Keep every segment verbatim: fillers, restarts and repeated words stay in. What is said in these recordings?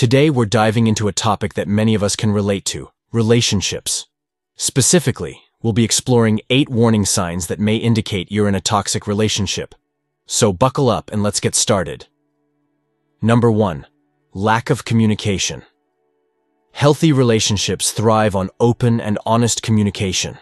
Today we're diving into a topic that many of us can relate to, relationships. Specifically, we'll be exploring eight warning signs that may indicate you're in a toxic relationship. So buckle up and let's get started. Number one, lack of communication. Healthy relationships thrive on open and honest communication.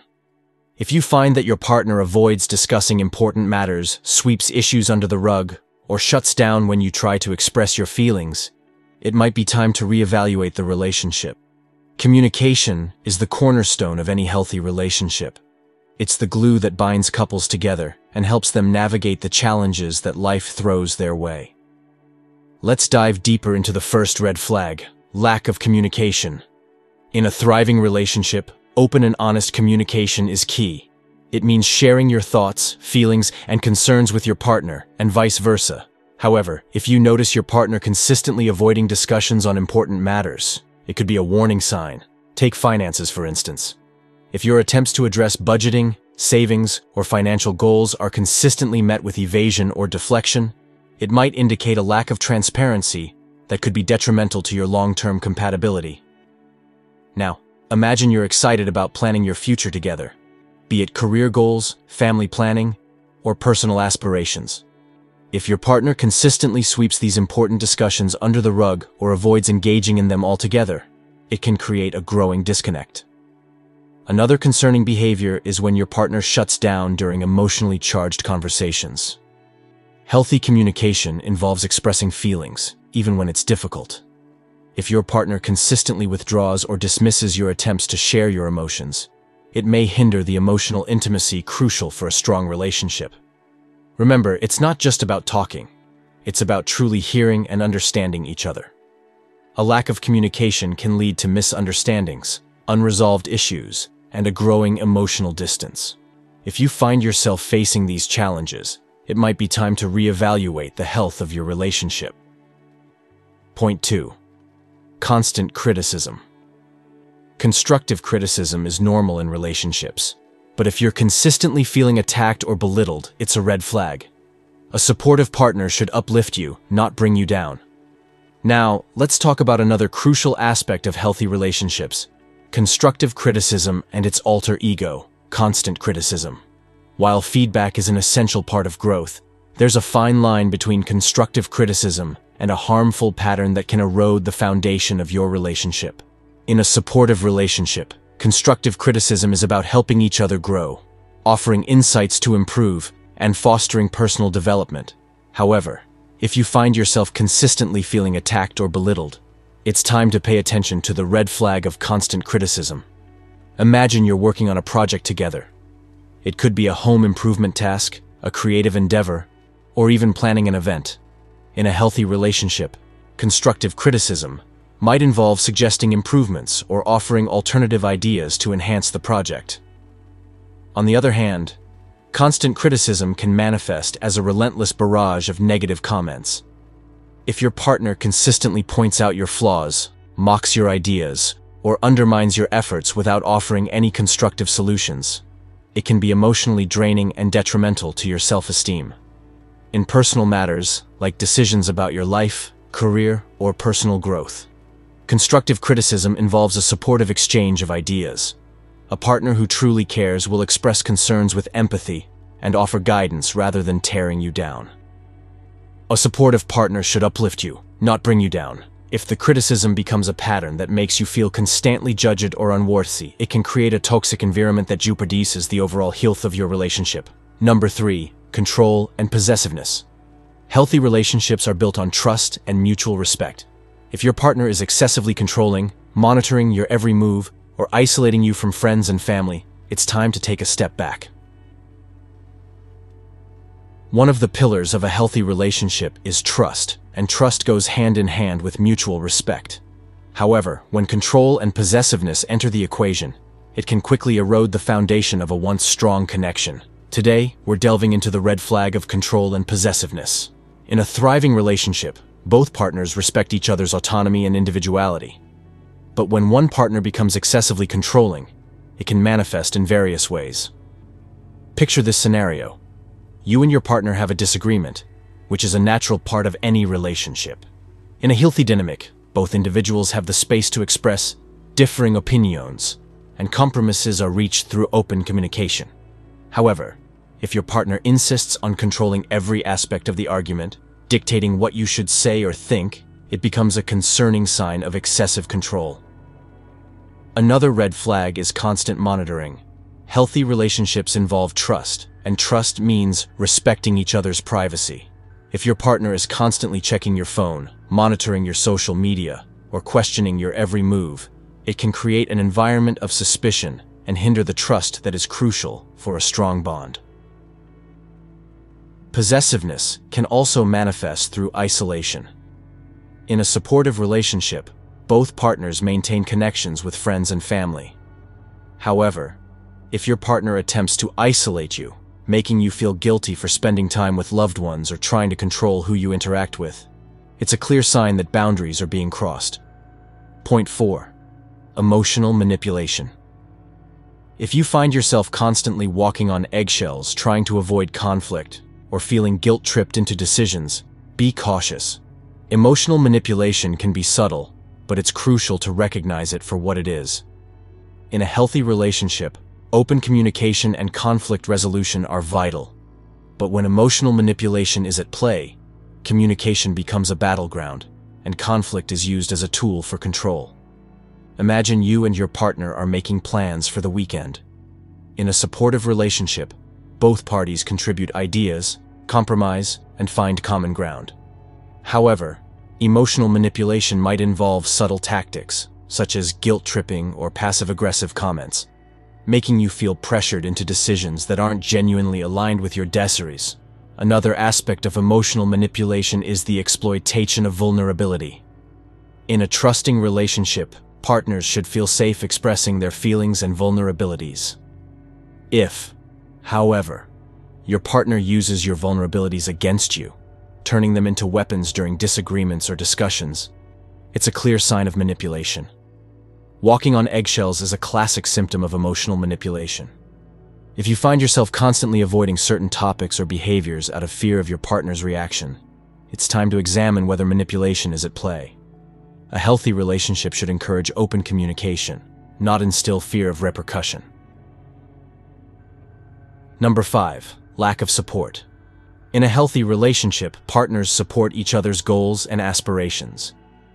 If you find that your partner avoids discussing important matters, sweeps issues under the rug, or shuts down when you try to express your feelings, it might be time to reevaluate the relationship. Communication is the cornerstone of any healthy relationship. It's the glue that binds couples together and helps them navigate the challenges that life throws their way. Let's dive deeper into the first red flag, lack of communication. In a thriving relationship, open and honest communication is key. It means sharing your thoughts, feelings, and concerns with your partner, and vice versa. However, if you notice your partner consistently avoiding discussions on important matters, it could be a warning sign. Take finances, for instance. If your attempts to address budgeting, savings, or financial goals are consistently met with evasion or deflection, it might indicate a lack of transparency that could be detrimental to your long-term compatibility. Now, imagine you're excited about planning your future together, be it career goals, family planning, or personal aspirations. If your partner consistently sweeps these important discussions under the rug or avoids engaging in them altogether, it can create a growing disconnect. Another concerning behavior is when your partner shuts down during emotionally charged conversations. Healthy communication involves expressing feelings, even when it's difficult. If your partner consistently withdraws or dismisses your attempts to share your emotions, it may hinder the emotional intimacy crucial for a strong relationship. Remember, it's not just about talking. It's about truly hearing and understanding each other. A lack of communication can lead to misunderstandings, unresolved issues, and a growing emotional distance. If you find yourself facing these challenges, it might be time to reevaluate the health of your relationship. Point two. Constant criticism. Constructive criticism is normal in relationships, but if you're consistently feeling attacked or belittled, it's a red flag. A supportive partner should uplift you, not bring you down. Now, let's talk about another crucial aspect of healthy relationships, constructive criticism and its alter ego, constant criticism. While feedback is an essential part of growth, there's a fine line between constructive criticism and a harmful pattern that can erode the foundation of your relationship. In a supportive relationship, constructive criticism is about helping each other grow, offering insights to improve, and fostering personal development. However, if you find yourself consistently feeling attacked or belittled, it's time to pay attention to the red flag of constant criticism. Imagine you're working on a project together. It could be a home improvement task, a creative endeavor, or even planning an event. In a healthy relationship, constructive criticism might involve suggesting improvements or offering alternative ideas to enhance the project. On the other hand, constant criticism can manifest as a relentless barrage of negative comments. If your partner consistently points out your flaws, mocks your ideas, or undermines your efforts without offering any constructive solutions, it can be emotionally draining and detrimental to your self-esteem. In personal matters, like decisions about your life, career, or personal growth, constructive criticism involves a supportive exchange of ideas. A partner who truly cares will express concerns with empathy and offer guidance rather than tearing you down. A supportive partner should uplift you, not bring you down. If the criticism becomes a pattern that makes you feel constantly judged or unworthy, it can create a toxic environment that jeopardizes the overall health of your relationship. Number three. Control and possessiveness. Healthy relationships are built on trust and mutual respect. If your partner is excessively controlling, monitoring your every move, or isolating you from friends and family, it's time to take a step back. One of the pillars of a healthy relationship is trust, and trust goes hand in hand with mutual respect. However, when control and possessiveness enter the equation, it can quickly erode the foundation of a once strong connection. Today, we're delving into the red flag of control and possessiveness. In a thriving relationship, both partners respect each other's autonomy and individuality. But when one partner becomes excessively controlling, it can manifest in various ways. Picture this scenario. You and your partner have a disagreement, which is a natural part of any relationship. In a healthy dynamic, Both individuals have the space to express differing opinions, and compromises are reached through open communication. However, if your partner insists on controlling every aspect of the argument, dictating what you should say or think, it becomes a concerning sign of excessive control. Another red flag is constant monitoring. Healthy relationships involve trust, and trust means respecting each other's privacy. If your partner is constantly checking your phone, monitoring your social media, or questioning your every move, it can create an environment of suspicion and hinder the trust that is crucial for a strong bond. Possessiveness can also manifest through isolation. In a supportive relationship, both partners maintain connections with friends and family. However, if your partner attempts to isolate you, making you feel guilty for spending time with loved ones or trying to control who you interact with, it's a clear sign that boundaries are being crossed. Point four. Emotional manipulation. If you find yourself constantly walking on eggshells trying to avoid conflict or feeling guilt-tripped into decisions, be cautious. Emotional manipulation can be subtle, but it's crucial to recognize it for what it is. In a healthy relationship, open communication and conflict resolution are vital. But when emotional manipulation is at play, communication becomes a battleground, and conflict is used as a tool for control. Imagine you and your partner are making plans for the weekend. In a supportive relationship, both parties contribute ideas, compromise, and find common ground. However, emotional manipulation might involve subtle tactics, such as guilt-tripping or passive-aggressive comments, making you feel pressured into decisions that aren't genuinely aligned with your desires. Another aspect of emotional manipulation is the exploitation of vulnerability. In a trusting relationship, partners should feel safe expressing their feelings and vulnerabilities. If, however, your partner uses your vulnerabilities against you, turning them into weapons during disagreements or discussions, it's a clear sign of manipulation. Walking on eggshells is a classic symptom of emotional manipulation. If you find yourself constantly avoiding certain topics or behaviors out of fear of your partner's reaction, it's time to examine whether manipulation is at play. A healthy relationship should encourage open communication, not instill fear of repercussion. Number five, lack of support. In a healthy relationship, partners support each other's goals and aspirations.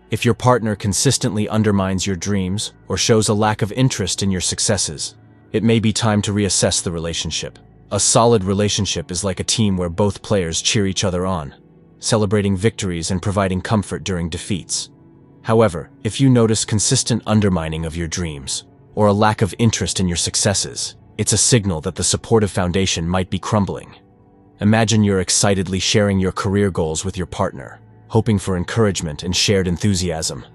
If your partner consistently undermines your dreams or shows a lack of interest in your successes, it may be time to reassess the relationship. A solid relationship is like a team where both players cheer each other on, celebrating victories and providing comfort during defeats. However, if you notice consistent undermining of your dreams or a lack of interest in your successes, it's a signal that the supportive foundation might be crumbling. Imagine you're excitedly sharing your career goals with your partner, hoping for encouragement and shared enthusiasm.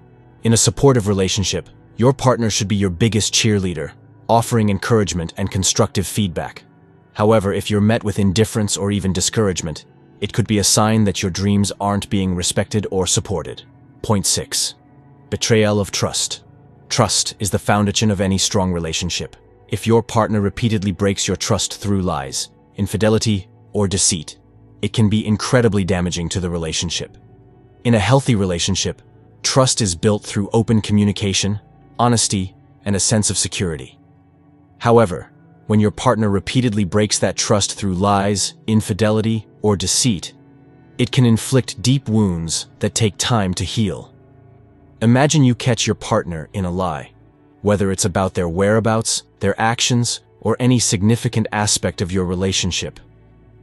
In a supportive relationship, your partner should be your biggest cheerleader, offering encouragement and constructive feedback. However, if you're met with indifference or even discouragement, it could be a sign that your dreams aren't being respected or supported. Point six. Betrayal of trust. Trust is the foundation of any strong relationship. If your partner repeatedly breaks your trust through lies, infidelity, or deceit, it can be incredibly damaging to the relationship. In a healthy relationship, trust is built through open communication, honesty, and a sense of security. However, when your partner repeatedly breaks that trust through lies, infidelity, or deceit, it can inflict deep wounds that take time to heal. Imagine you catch your partner in a lie, whether it's about their whereabouts, their actions, or any significant aspect of your relationship.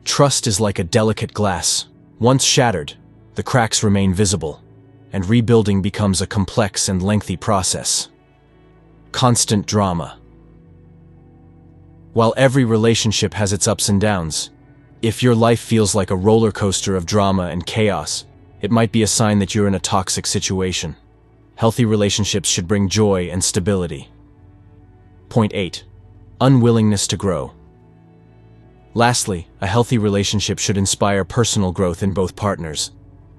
Trust is like a delicate glass. Once shattered, the cracks remain visible, and rebuilding becomes a complex and lengthy process. Constant drama. While every relationship has its ups and downs, if your life feels like a roller coaster of drama and chaos, it might be a sign that you're in a toxic situation. Healthy relationships should bring joy and stability. Point eight. Unwillingness to grow. Lastly, a healthy relationship should inspire personal growth in both partners.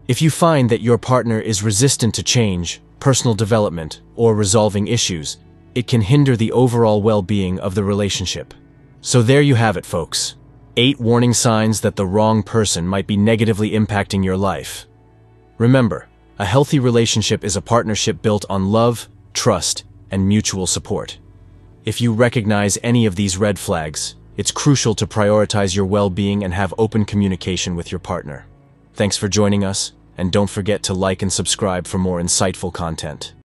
If you find that your partner is resistant to change, personal development, or resolving issues, it can hinder the overall well-being of the relationship. So there you have it, folks. Eight warning signs that the wrong person might be negatively impacting your life. Remember, A healthy relationship is a partnership built on love, trust, and mutual support. If you recognize any of these red flags, it's crucial to prioritize your well-being and have open communication with your partner. Thanks for joining us, and don't forget to like and subscribe for more insightful content.